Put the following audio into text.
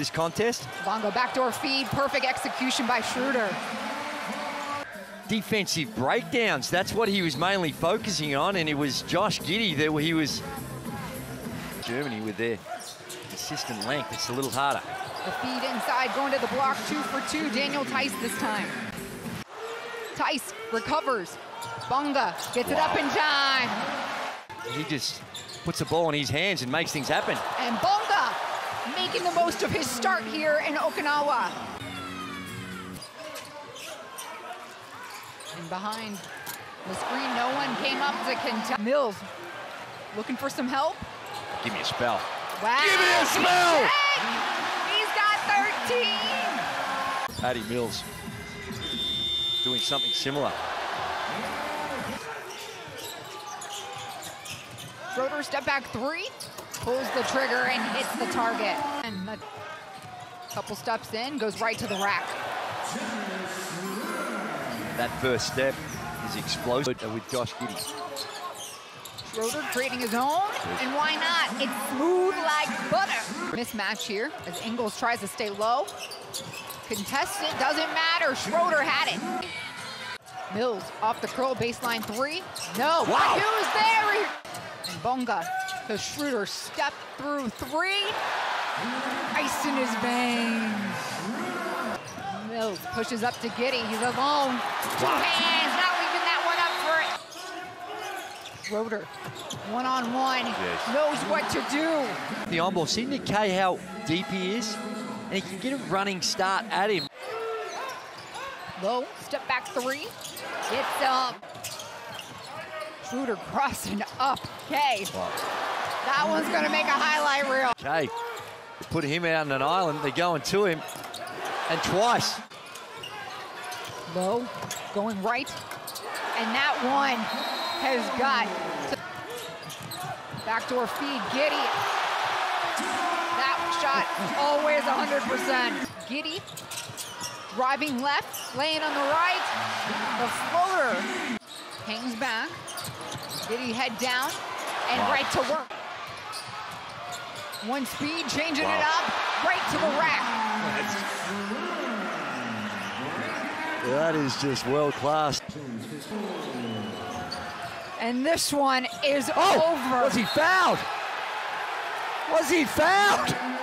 this contest. Bonga backdoor feed, perfect execution by Schroeder. Defensive breakdowns, that's what he was mainly focusing on, and it was Josh Giddey that he was... Germany with their consistent length, it's a little harder. The feed inside, going to the block, 2 for 2, Daniel Tice this time. Tice recovers, Bonga gets it up in time. He just puts the ball in his hands and makes things happen. And Bonga making the most of his start here in Okinawa. And behind the screen, no one came up to contest. Mills looking for some help. Give me a spell. Wow. Give me a spell! He's got 13! Patty Mills doing something similar. Schroeder step back three, pulls the trigger and hits the target. And a couple steps in, goes right to the rack. That first step is explosive with Josh Giddey. Schroeder creating his own, and why not? It's smooth like butter. Mismatch here as Ingles tries to stay low. Contested, doesn't matter. Schroeder had it. Mills off the curl, baseline three. No, wow. Who's there? And Bonga, the Schroeder step through three. Ice in his veins. Mills pushes up to Giddey, he's alone. Two hands, not leaving that one up for it. Schroeder, one-on-one, knows what to do. The on-ball, seeing the K how deep he is, and he can get a running start at him. Low, step back three, gets up. Schroeder crossing up K. Wow. That one's gonna make a highlight reel. K, they put him out on an island, they're going to him. And twice. Low, going right. And that one has got backdoor feed, Giddey. That shot always 100%. Giddey driving left, laying on the right. The floater hangs back. Giddey head down and right to work. One speed, changing it up, right to the rack. That is just world-class. And this one is over. Was he fouled? Was he fouled?